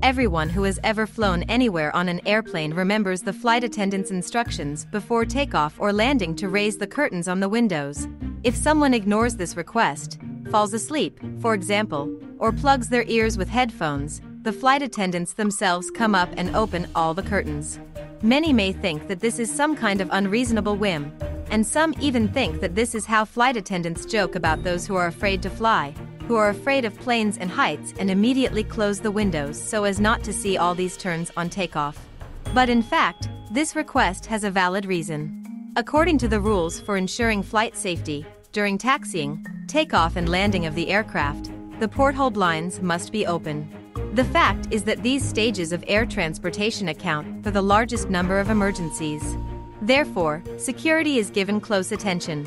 Everyone who has ever flown anywhere on an airplane remembers the flight attendant's instructions before takeoff or landing to raise the curtains on the windows. If someone ignores this request, falls asleep, for example, or plugs their ears with headphones, the flight attendants themselves come up and open all the curtains. Many may think that this is some kind of unreasonable whim, and some even think that this is how flight attendants joke about those who are afraid to fly, who are afraid of planes and heights and immediately close the windows so as not to see all these turns on takeoff. But in fact, this request has a valid reason. According to the rules for ensuring flight safety, during taxiing, takeoff and landing of the aircraft, the porthole blinds must be open. The fact is that these stages of air transportation account for the largest number of emergencies. Therefore, security is given close attention.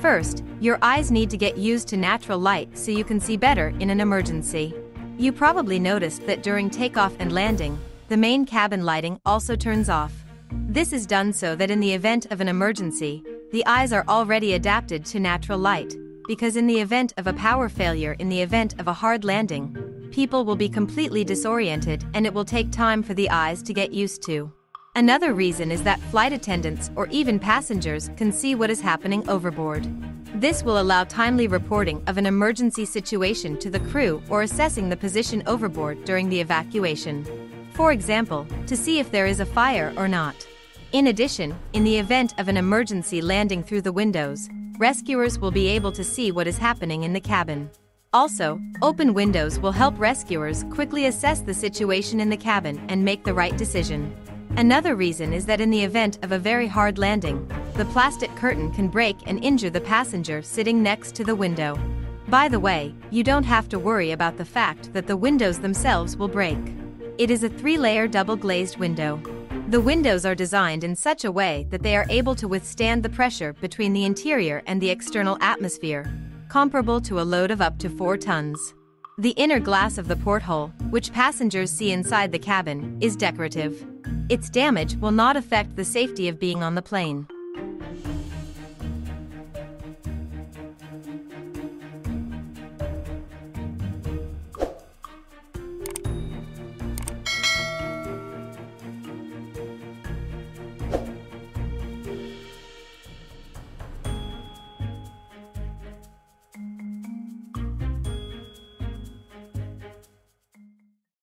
First, your eyes need to get used to natural light so you can see better in an emergency. You probably noticed that during takeoff and landing, the main cabin lighting also turns off. This is done so that in the event of an emergency, the eyes are already adapted to natural light, because in the event of a power failure, in the event of a hard landing, people will be completely disoriented and it will take time for the eyes to get used to. Another reason is that flight attendants or even passengers can see what is happening overboard. This will allow timely reporting of an emergency situation to the crew or assessing the position overboard during the evacuation. For example, to see if there is a fire or not. In addition, in the event of an emergency landing through the windows, rescuers will be able to see what is happening in the cabin. Also, open windows will help rescuers quickly assess the situation in the cabin and make the right decision. Another reason is that in the event of a very hard landing, the plastic curtain can break and injure the passenger sitting next to the window. By the way, you don't have to worry about the fact that the windows themselves will break. It is a three-layer double-glazed window. The windows are designed in such a way that they are able to withstand the pressure between the interior and the external atmosphere, comparable to a load of up to 4 tons. The inner glass of the porthole, which passengers see inside the cabin, is decorative. Its damage will not affect the safety of being on the plane.